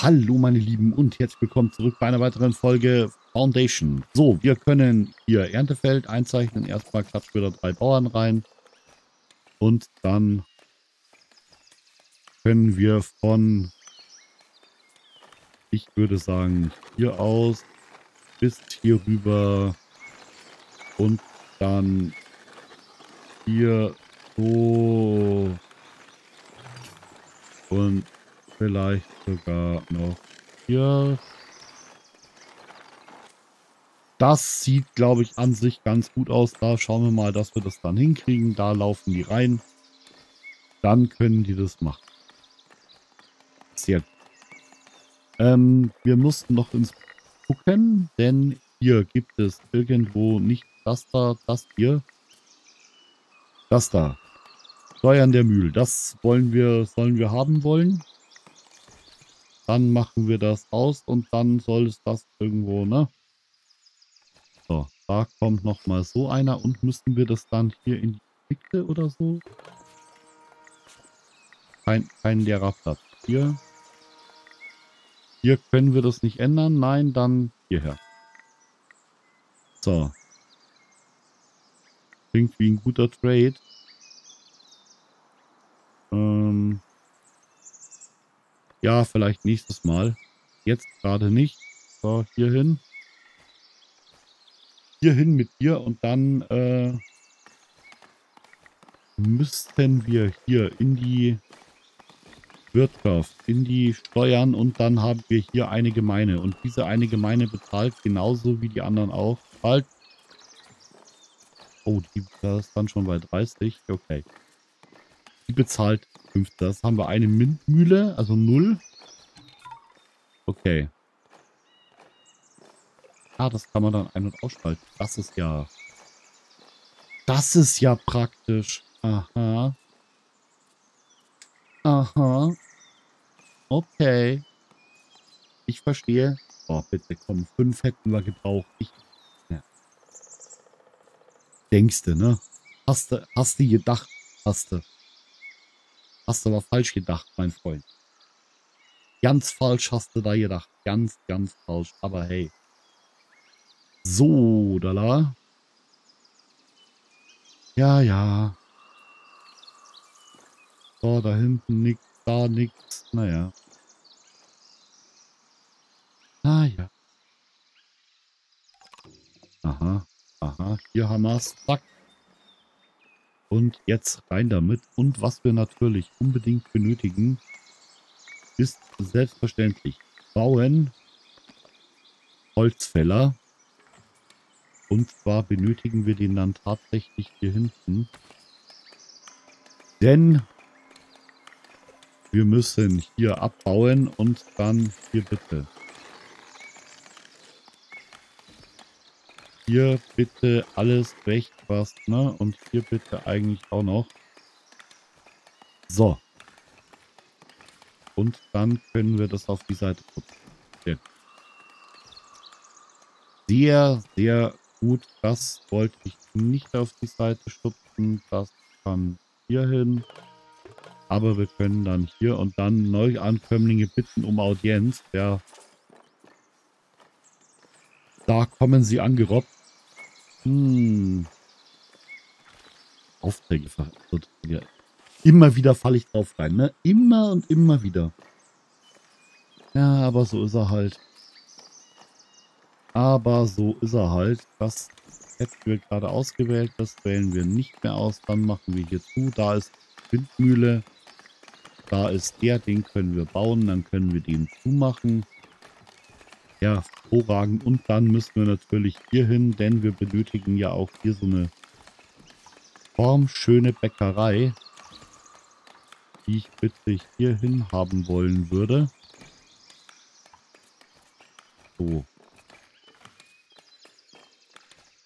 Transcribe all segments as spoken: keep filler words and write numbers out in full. Hallo meine Lieben und herzlich willkommen zurück bei einer weiteren Folge Foundation. So, wir können hier Erntefeld einzeichnen. Erstmal klatscht wieder drei Bauern rein. Und dann können wir von, ich würde sagen, hier aus bis hier rüber und dann hier so und vielleicht sogar noch hier. Das sieht, glaube ich, an sich ganz gut aus. Da schauen wir mal, dass wir das dann hinkriegen. Da laufen die rein. Dann können die das machen. Sehr gut. Ähm, wir mussten noch ins gucken, denn hier gibt es irgendwo nicht das da, das hier. Das da. Steuern der Mühle. Das wollen wir, sollen wir haben wollen. Dann machen wir das aus und dann soll es das irgendwo, ne? So, da kommt nochmal so einer und müssen wir das dann hier in die Dicke oder so? Kein, kein leerer Platz. Hier. Hier können wir das nicht ändern. Nein, dann hierher. So. Klingt wie ein guter Trade. Ähm. Ja, vielleicht nächstes Mal. Jetzt gerade nicht. So, hier hin. Hier hin mit dir und dann äh, müssten wir hier in die Wirtschaft, in die Steuern und dann haben wir hier eine Gemeinde. Und diese eine Gemeinde bezahlt genauso wie die anderen auch. Bald. Oh, die, das ist dann schon bei dreißig. Okay. Die bezahlt fünf. Das haben wir eine Windmühle, also null. Okay. Ah, das kann man dann ein- und ausschalten. Das ist ja... Das ist ja praktisch. Aha. Aha. Okay. Ich verstehe. Oh, bitte, komm. Fünf hätten wir gebraucht. Ich, ja. Denkst du, ne? Hast du, hast du gedacht? Hast du. Hast du aber falsch gedacht, mein Freund. Ganz falsch hast du da gedacht. Ganz, ganz falsch. Aber hey. So, da la. Ja, ja. So, da hinten nix, da nix. Naja. Ah, ja. Aha, aha. Hier haben wir's. Zack. Und jetzt rein damit. Und was wir natürlich unbedingt benötigen, ist selbstverständlich bauen, Holzfäller. Und zwar benötigen wir den dann tatsächlich hier hinten. Denn wir müssen hier abbauen und dann hier bitte. Hier bitte alles weg, was, ne? Und hier bitte eigentlich auch noch. So. Und dann können wir das auf die Seite putzen. Sehr, sehr gut. Das wollte ich nicht auf die Seite stupfen. Das kann hier hin. Aber wir können dann hier und dann Neuankömmlinge bitten um Audienz. Ja. Da kommen sie angerobbt. Hm. Aufträge. Immer wieder falle ich drauf rein, ne? Immer und immer wieder. Ja, aber so ist er halt. Aber so ist er halt. Das hätten wir gerade ausgewählt. Das wählen wir nicht mehr aus. Dann machen wir hier zu. Da ist Windmühle. Da ist der. Den können wir bauen. Dann können wir den zumachen. Ja, hervorragend. Und dann müssen wir natürlich hier hin, denn wir benötigen ja auch hier so eine formschöne Bäckerei, die ich bitte hier hin haben wollen würde. So.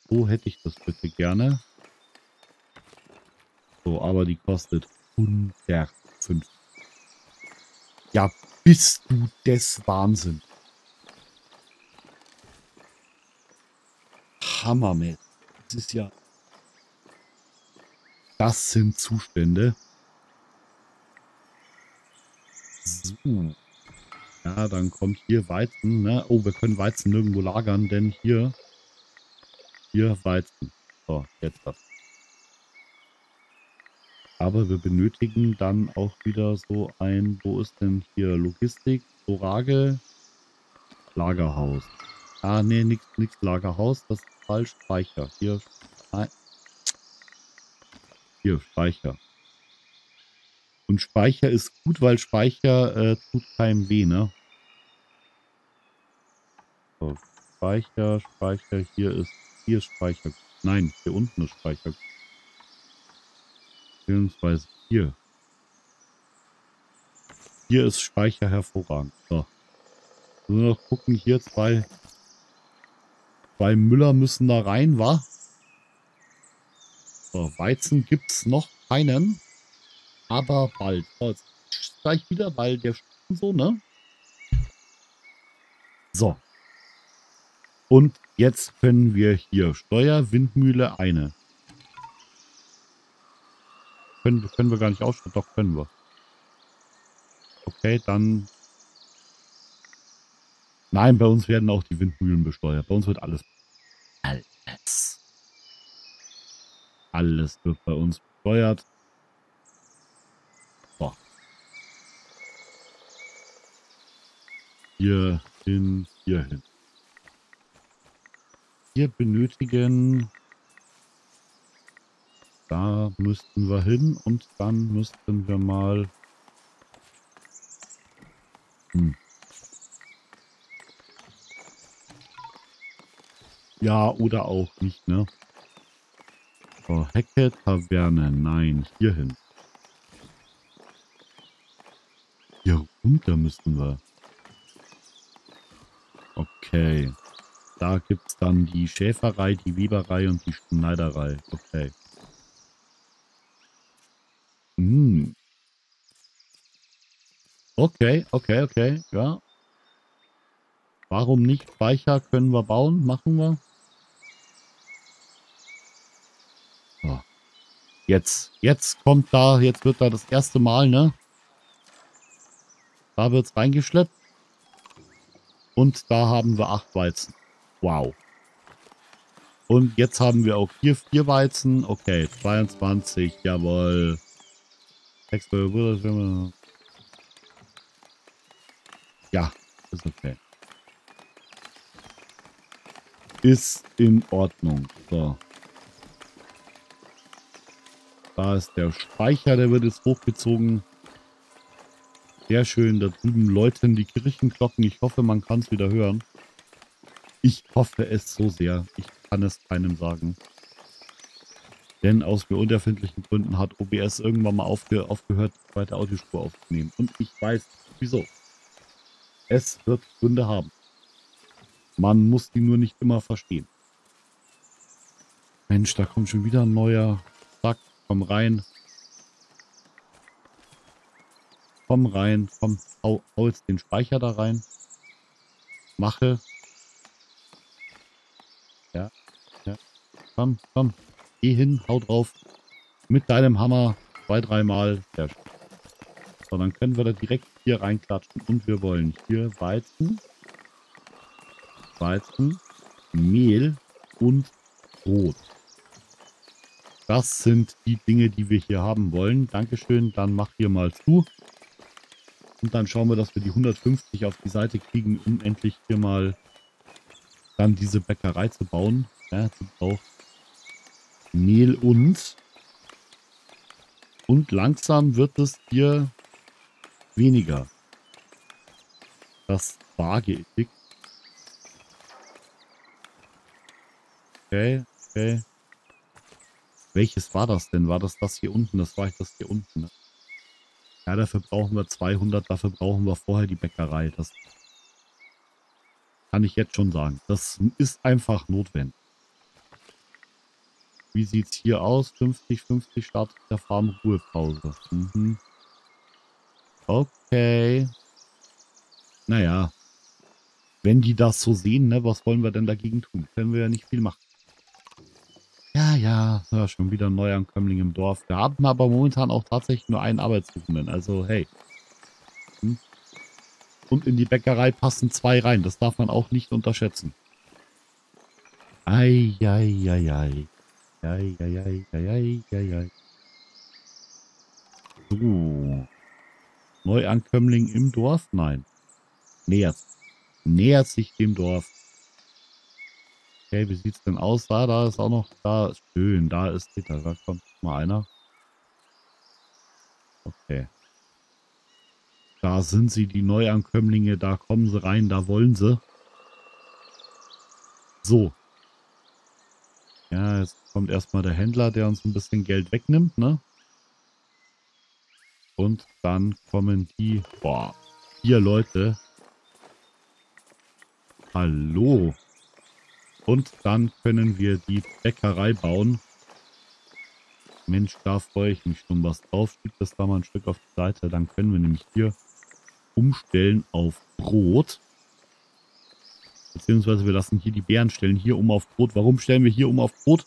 So hätte ich das bitte gerne. So, aber die kostet hundertfünf. Ja, bist du des Wahnsinn. Hammer, man. Das ist ja... Das sind Zustände. So. Ja, dann kommt hier Weizen, ne? Oh, wir können Weizen nirgendwo lagern, denn hier, hier Weizen. So, jetzt das. Aber wir benötigen dann auch wieder so ein, wo ist denn hier Logistik, Forage, Lagerhaus. Ah, nee, nix, nix Lagerhaus, das ist falsch, Speicher. Hier, nein. Hier, Speicher. Und Speicher ist gut, weil Speicher äh, tut keinem weh, ne? So, Speicher, Speicher, hier ist, hier ist Speicher. Nein, hier unten ist Speicher. Beziehungsweise hier. Hier ist Speicher hervorragend. So. Nur noch gucken, hier zwei, zwei Müller müssen da rein, wa? So, Weizen gibt es noch keinen. Aber bald. So, jetzt gleich wieder, weil der Stufen so, ne? So. Und jetzt können wir hier Steuer, Windmühle, eine. Können, können wir gar nicht ausstatten. Doch, können wir. Okay, dann... Nein, bei uns werden auch die Windmühlen besteuert. Bei uns wird alles... Alles. Alles wird bei uns besteuert. Hier hin, hier hin. Wir benötigen, da müssten wir hin und dann müssten wir mal, hm. Ja, oder auch nicht, ne? So, Hecke, Taverne, nein, hier hin. Hier runter müssten wir. Okay, da gibt es dann die Schäferei, die Weberei und die Schneiderei. Okay. Hm. Okay, okay, okay, ja. Warum nicht? Speicher können wir bauen, machen wir. So. Jetzt, jetzt kommt da, jetzt wird da das erste Mal, ne? Da wird es reingeschleppt. Und da haben wir acht Weizen. Wow. Und jetzt haben wir auch hier vier Weizen. Okay, zweiundzwanzig. Jawohl. Ja, ist okay. Ist in Ordnung. So. Da ist der Speicher, der wird jetzt hochgezogen. Sehr schön, da drüben läuten die Kirchenglocken. Ich hoffe, man kann es wieder hören. Ich hoffe es so sehr. Ich kann es keinem sagen. Denn aus mir unerfindlichen Gründen hat O B S irgendwann mal aufge aufgehört, die zweite Audiospur aufzunehmen. Und ich weiß, wieso. Es wird Gründe haben. Man muss die nur nicht immer verstehen. Mensch, da kommt schon wieder ein neuer. Zack, komm rein. Komm rein, komm, hau, hau jetzt den Speicher da rein. Mache. Ja, ja. Komm, komm. Geh hin, hau drauf. Mit deinem Hammer. Zwei, dreimal. Ja. So, dann können wir da direkt hier reinklatschen. Und wir wollen hier Weizen, Weizen, Mehl und Brot. Das sind die Dinge, die wir hier haben wollen. Dankeschön, dann mach hier mal zu. Und dann schauen wir, dass wir die hundertfünfzig auf die Seite kriegen, um endlich hier mal dann diese Bäckerei zu bauen. Ja, sie braucht Mehl und. Und langsam wird es hier weniger. Das wage ich. Okay, okay. Welches war das denn? War das das hier unten? Das war ich das hier unten, ne? Ja, dafür brauchen wir zweihundert, dafür brauchen wir vorher die Bäckerei. Das kann ich jetzt schon sagen. Das ist einfach notwendig. Wie sieht es hier aus? fünfzig, fünfzig startet der Farm Ruhepause. Mhm. Okay. Naja. Wenn die das so sehen, ne, was wollen wir denn dagegen tun? Können wir ja nicht viel machen. Ja, ja, ja, schon wieder ein Neuankömmling im Dorf. Wir haben aber momentan auch tatsächlich nur einen Arbeitssuchenden. Also, hey. Hm? und in die Bäckerei passen zwei rein. Das darf man auch nicht unterschätzen. Ei, ei, ei, ei. Ei, ei, ei, ei, ei, ei. So. Neuankömmling im Dorf? Nein. Nähert. Nähert sich dem Dorf. Okay, wie sieht es denn aus? Da, da ist auch noch, da ist schön, da ist Gitter, da kommt mal einer. Okay. Da sind sie, die Neuankömmlinge, da kommen sie rein, da wollen sie. So. Ja, jetzt kommt erstmal der Händler, der uns ein bisschen Geld wegnimmt, ne? Und dann kommen die, boah, vier Leute. Hallo. Und dann können wir die Bäckerei bauen. Mensch, da freue ich mich schon was drauf. Schiebt das da mal ein Stück auf die Seite. Dann können wir nämlich hier umstellen auf Brot. Beziehungsweise wir lassen hier die Beeren stellen hier um auf Brot. Warum stellen wir hier um auf Brot?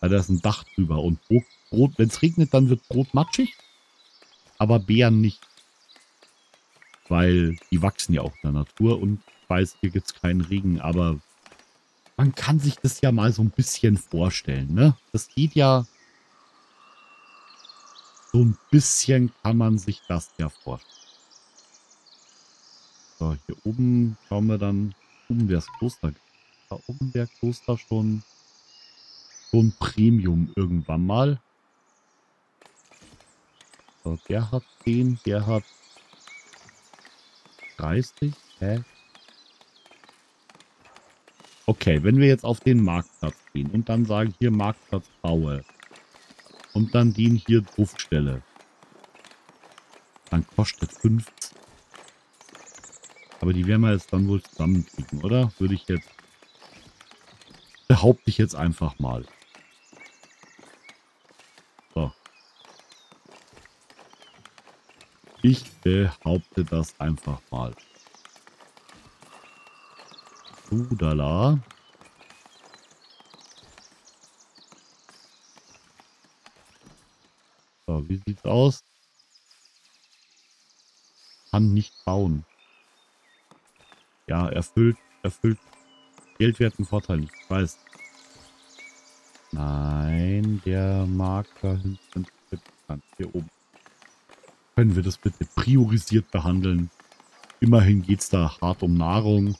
Weil da ist ein Dach drüber. Und Brot, Brot wenn es regnet, dann wird Brot matschig. Aber Beeren nicht. Weil die wachsen ja auch in der Natur. Und ich weiß, hier gibt es keinen Regen, aber... Man kann sich das ja mal so ein bisschen vorstellen, ne? Das geht ja... So ein bisschen kann man sich das ja vorstellen. So, hier oben schauen wir dann... Oben wäre das Kloster. Da oben wäre Kloster schon... schon Premium irgendwann mal. So, der hat zehn, der hat... dreißig, hä? Okay, wenn wir jetzt auf den Marktplatz gehen und dann sagen, hier Marktplatz baue und dann den hier draufstelle, dann kostet fünf. Aber die werden wir jetzt dann wohl zusammenkriegen, oder? Würde ich jetzt, behaupte ich jetzt einfach mal. So. Ich behaupte das einfach mal. Udala. So, wie sieht's aus? Kann nicht bauen. Ja, erfüllt, erfüllt geldwerten Vorteil nicht. Ich weiß. Nein, der Marker hinten hier oben. Können wir das bitte priorisiert behandeln? Immerhin geht's da hart um Nahrung.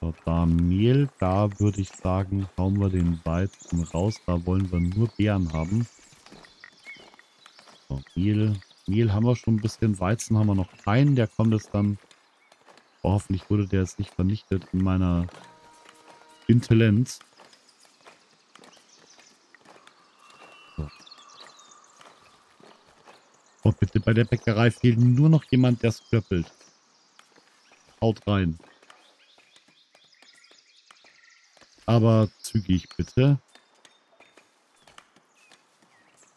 So, da Mehl, da würde ich sagen, hauen wir den Weizen raus. Da wollen wir nur Beeren haben. So, Mehl. Mehl haben wir schon ein bisschen. Weizen haben wir noch keinen. Der kommt jetzt dann... Oh, hoffentlich wurde der jetzt nicht vernichtet in meiner Intelligenz. So. Oh, bitte, bei der Bäckerei fehlt nur noch jemand, der skröppelt. Haut rein. Aber zügig bitte.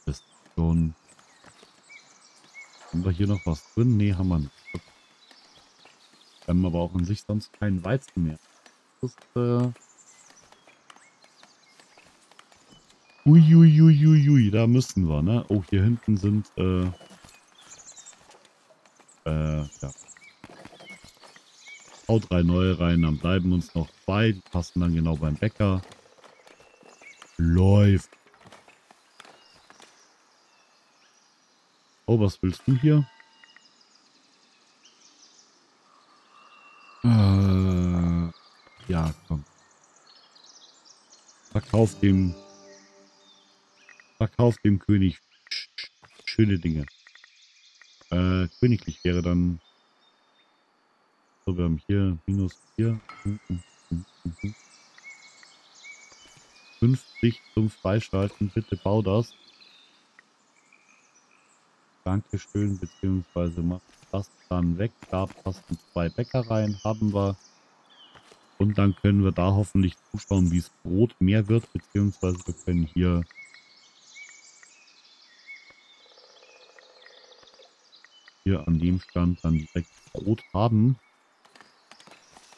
Das ist schon. Haben wir hier noch was drin? Ne, haben wir nicht. Wir haben aber auch in sich sonst keinen Weizen mehr. Das ist, äh. Uiuiuiuiui, da müssen wir, ne? Oh, hier hinten sind, äh. Äh, ja. Hau drei neue rein, dann bleiben uns noch zwei. Die passen dann genau beim Bäcker. Läuft. Oh, was willst du hier? Äh, ja, komm. Verkauf dem... Verkauf dem König schöne Dinge. Äh, königlich wäre dann... So, wir haben hier minus vier. fünfzig zum Freischalten. Bitte bau das. Dankeschön, beziehungsweise mach das dann weg. Da passen zwei Bäckereien, haben wir. Und dann können wir da hoffentlich zuschauen, wie es Brot mehr wird, beziehungsweise wir können hier... hier an dem Stand dann direkt Brot haben.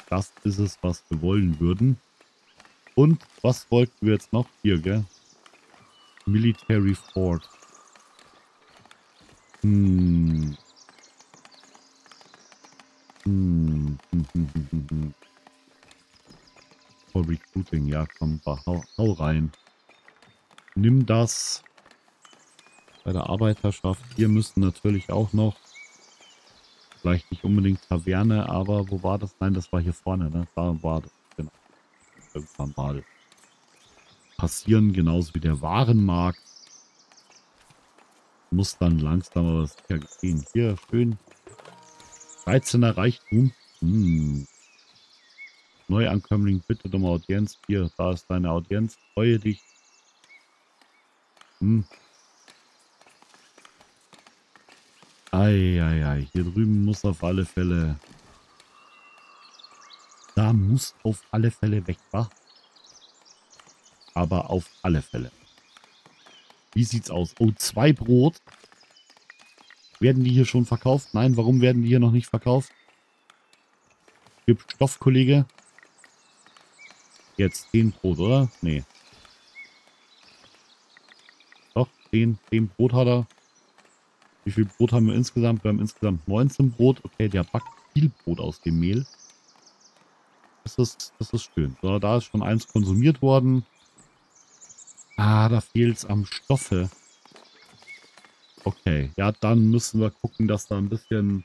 Das ist es, was wir wollen würden. Und was wollten wir jetzt noch hier, gell? Military Fort. Hm. Oh, Recruiting, ja, komm, hau, hau rein. Nimm das. Bei der Arbeiterschaft. Hier müssten natürlich auch noch. Vielleicht nicht unbedingt Taverne, aber wo war das? Nein, das war hier vorne, ne? Da war das. Genau. Irgendwann war das. Passieren, genauso wie der Warenmarkt. Muss dann langsam aber sicher gehen. Hier, schön. dreizehner Reichtum. Hm. Neuankömmling, bitte um Audienz. Hier, da ist deine Audienz. Freue dich. Hm. Ei, ei, ei. Hier drüben muss auf alle Fälle... Da muss auf alle Fälle weg, wa? Aber auf alle Fälle. Wie sieht's aus? Oh, zwei Brot. Werden die hier schon verkauft? Nein, warum werden die hier noch nicht verkauft? Gibt Stoff, Kollege. Jetzt zehn Brot, oder? Nee. Doch, zehn, zehn Brot hat er. Wie viel Brot haben wir insgesamt? Wir haben insgesamt neunzehn Brot. Okay, der backt viel Brot aus dem Mehl. Das ist, das ist schön. So, da ist schon eins konsumiert worden. Ah, da fehlt es am Stoffe. Okay, ja, dann müssen wir gucken, dass da ein bisschen,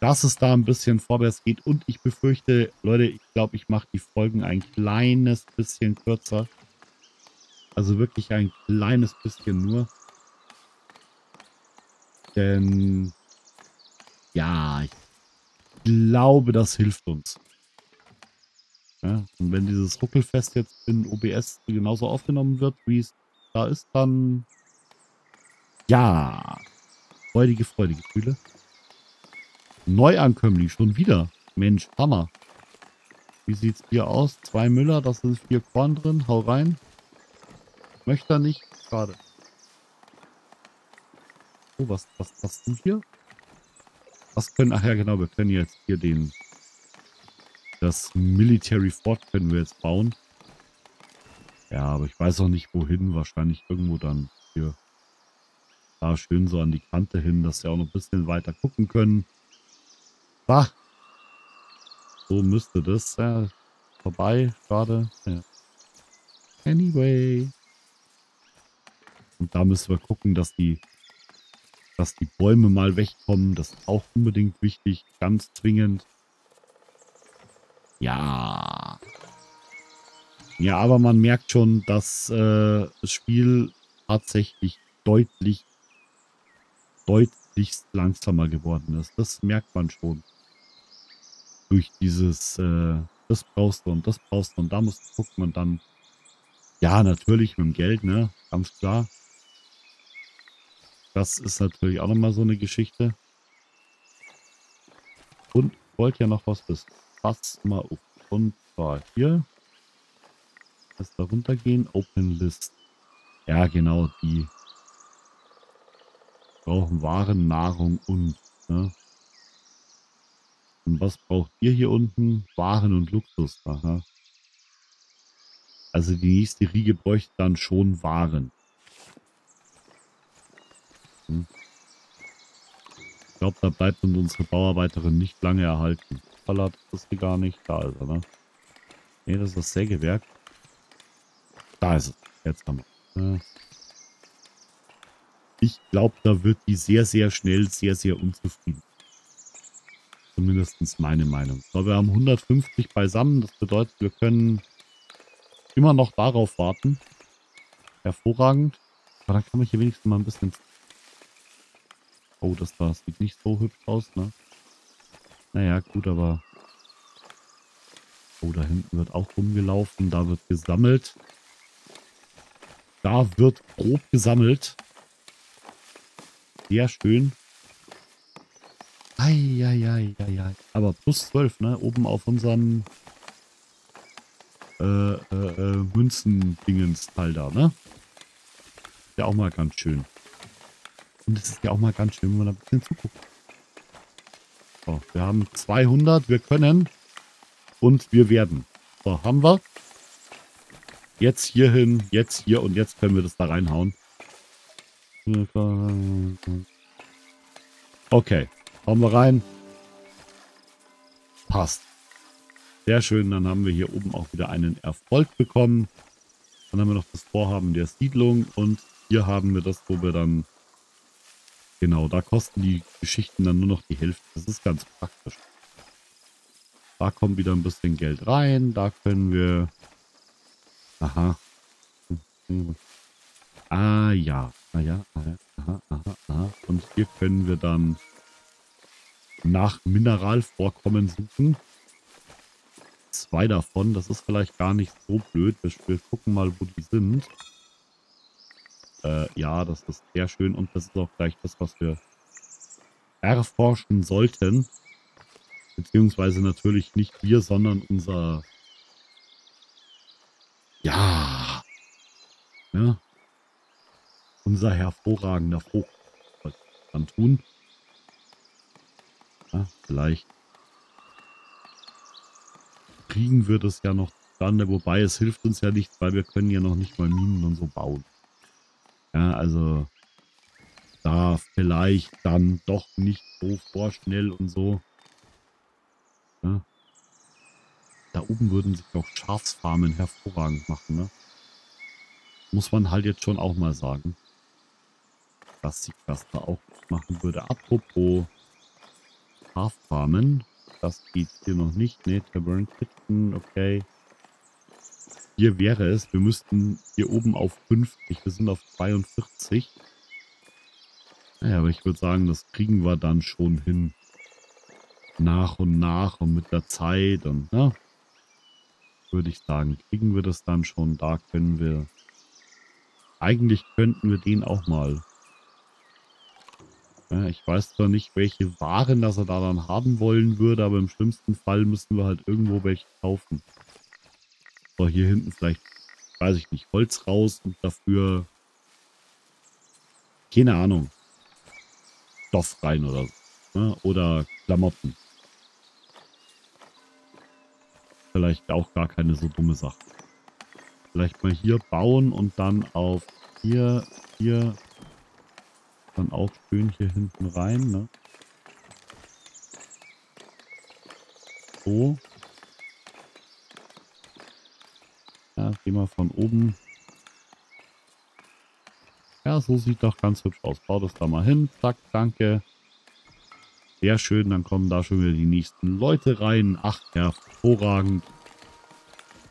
dass es da ein bisschen vorwärts geht. Und ich befürchte, Leute, ich glaube, ich mache die Folgen ein kleines bisschen kürzer. Also wirklich ein kleines bisschen nur. Denn, ja, ich glaube, das hilft uns. Ja, und wenn dieses Ruckelfest jetzt in O B S genauso aufgenommen wird, wie es da ist, dann, ja, freudige, freudige Gefühle. Neuankömmling, schon wieder. Mensch, Hammer. Wie sieht's hier aus? Zwei Müller, da sind vier Korn drin. Hau rein. Möchte er nicht? Schade. Oh, was, was hast du hier? Was können, ach ja, genau, wir können jetzt hier den, das Military Fort können wir jetzt bauen. Ja, aber ich weiß auch nicht wohin, wahrscheinlich irgendwo dann hier, da schön so an die Kante hin, dass wir auch noch ein bisschen weiter gucken können. Bah! So müsste das, ja, vorbei, schade. Ja. Anyway. Und da müssen wir gucken, dass die dass die Bäume mal wegkommen. Das ist auch unbedingt wichtig. Ganz zwingend. Ja. Ja, aber man merkt schon, dass äh, das Spiel tatsächlich deutlich, deutlich langsamer geworden ist. Das merkt man schon. Durch dieses, äh, das brauchst du und das brauchst du und da musst du gucken und dann, ja, natürlich mit dem Geld, ne? Ganz klar. Das ist natürlich auch nochmal so eine Geschichte. Und ich wollte ja noch was wissen. Passt mal auf. Und zwar hier. Lass da runtergehen. Open List. Ja, genau. Die brauchen Waren, Nahrung und. Ne? Und was braucht ihr hier unten? Waren und Luxus. Aha. Also die nächste Riege bräuchte dann schon Waren. Ich glaube, da bleibt uns unsere Bauarbeiterin nicht lange erhalten. Ballert ist die gar nicht. Da ist er, ne? Ne, das ist das Sägewerk. Da ist es. Jetzt haben wir. Ich glaube, da wird die sehr, sehr schnell, sehr, sehr unzufrieden. Zumindest meine Meinung. So, wir haben hundertfünfzig beisammen. Das bedeutet, wir können immer noch darauf warten. Hervorragend. Aber dann kann man hier wenigstens mal ein bisschen... Oh, das da sieht nicht so hübsch aus, ne? Naja, gut, aber... Oh, da hinten wird auch rumgelaufen. Da wird gesammelt. Da wird grob gesammelt. Sehr schön. Eieieiei. Ei, ei, ei. Aber plus zwölf, ne? Oben auf unserem äh, äh, äh, Münzen-Dingens-Teil da, ne? Ist ja auch mal ganz schön. Und das ist ja auch mal ganz schön, wenn man da ein bisschen zuguckt. So, wir haben zweihundert, wir können und wir werden. So, haben wir. Jetzt hier hin, jetzt hier und jetzt können wir das da reinhauen. Okay, hauen wir rein. Passt. Sehr schön, dann haben wir hier oben auch wieder einen Erfolg bekommen. Dann haben wir noch das Vorhaben der Siedlung und hier haben wir das, wo wir dann... Genau, da kosten die Geschichten dann nur noch die Hälfte. Das ist ganz praktisch. Da kommt wieder ein bisschen Geld rein. Da können wir... Aha. Ah ja. Ah ja. Aha, aha, aha. Und hier können wir dann nach Mineralvorkommen suchen. Zwei davon. Das ist vielleicht gar nicht so blöd. Wir gucken mal, wo die sind. Äh, ja, das ist sehr schön. Und das ist auch gleich das, was wir erforschen sollten. Beziehungsweise natürlich nicht wir, sondern unser... Ja. Ja. Unser hervorragender Vogt. Was dann tun? Ja, vielleicht kriegen wir das ja noch dann, wobei es hilft uns ja nichts, weil wir können ja noch nicht mal Minen und so bauen. Ja, also da vielleicht dann doch nicht so vorschnell und so. Ja. Da oben würden sich auch Schafsfarmen hervorragend machen, ne? Muss man halt jetzt schon auch mal sagen, dass sich das da auch machen würde. Apropos Schaffarmen. Das geht hier noch nicht. Ne, Tavern Kitchen, okay. Hier wäre es. Wir müssten hier oben auf fünfzig. Wir sind auf zweiundvierzig. Naja, aber ich würde sagen, das kriegen wir dann schon hin. Nach und nach und mit der Zeit. Und ne, würde ich sagen, kriegen wir das dann schon. Da können wir... Eigentlich könnten wir den auch mal... Ja, ich weiß zwar nicht, welche Waren das er da dann haben wollen würde, aber im schlimmsten Fall müssen wir halt irgendwo welche kaufen. So, hier hinten vielleicht, weiß ich nicht, Holz raus und dafür, keine Ahnung, Stoff rein oder so, ne? Oder Klamotten. Vielleicht auch gar keine so dumme Sache. Vielleicht mal hier bauen und dann auf hier, hier... Dann auch schön hier hinten rein, ne? So. Ja, gehen wir von oben. Ja, so sieht doch ganz hübsch aus. Bau das da mal hin. Zack, danke. Sehr schön, dann kommen da schon wieder die nächsten Leute rein. Ach, hervorragend.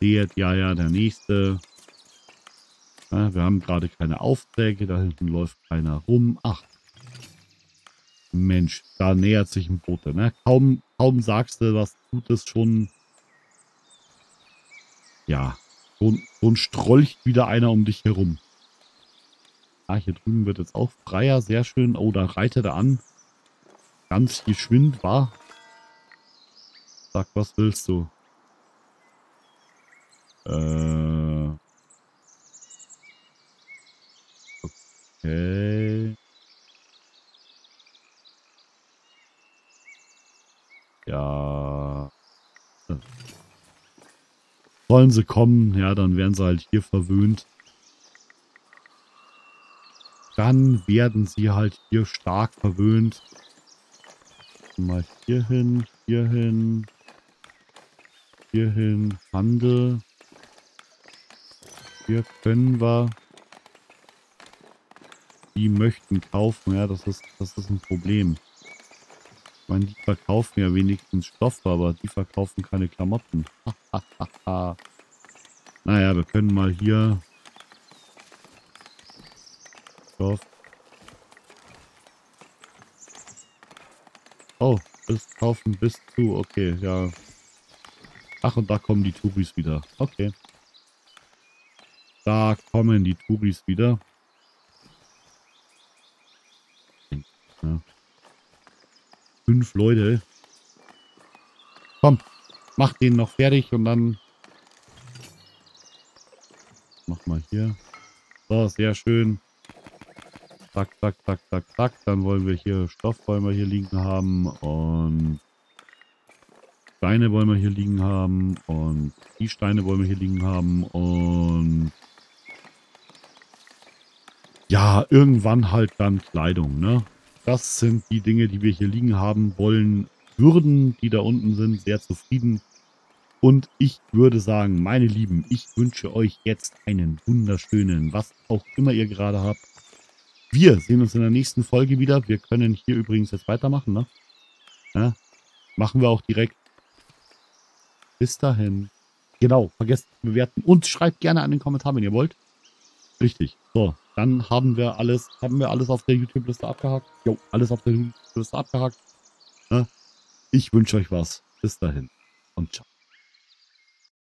Seht, ja, ja, der nächste. Ja, wir haben gerade keine Aufträge, da hinten läuft keiner rum. Ach, Mensch, da nähert sich ein Bote. Ne? Kaum, kaum sagst du, was tut es schon. Ja, schon, schon strolcht wieder einer um dich herum. Ah, hier drüben wird jetzt auch freier, sehr schön. Oh, da reitet er an. Ganz geschwind, war. Sag, was willst du? Äh... Okay. Ja. Sollen sie kommen? Ja, dann werden sie halt hier verwöhnt. Dann werden sie halt hier stark verwöhnt. Mal hier hin, hier hin. Hier hin. Handel. Hier können wir... Die möchten kaufen, ja, das ist, das ist ein Problem. Ich meine, die verkaufen ja wenigstens Stoff, aber die verkaufen keine Klamotten. Naja, wir können mal hier Stoff. Oh, bis kaufen bis zu, okay, ja. Ach, und da kommen die Touris wieder, okay. Da kommen die Touris wieder. Fünf Leute. Komm, mach den noch fertig und dann mach mal hier. So, sehr schön. Zack, zack, zack, zack, zack. Dann wollen wir hier Stoff wollen wir hier liegen haben und Steine wollen wir hier liegen haben und die Steine wollen wir hier liegen haben und ja, irgendwann halt dann Kleidung, ne? Das sind die Dinge, die wir hier liegen haben wollen. Würden, die da unten sind, sehr zufrieden. Und ich würde sagen, meine Lieben, ich wünsche euch jetzt einen wunderschönen, was auch immer ihr gerade habt. Wir sehen uns in der nächsten Folge wieder. Wir können hier übrigens jetzt weitermachen, ne? Ja, machen wir auch direkt. Bis dahin. Genau, vergesst zu bewerten und schreibt gerne an den Kommentar, wenn ihr wollt. Richtig. So, dann haben wir alles, haben wir alles auf der YouTube-Liste abgehakt. Jo, alles auf der YouTube-Liste abgehakt. Ne? Ich wünsche euch was. Bis dahin und ciao.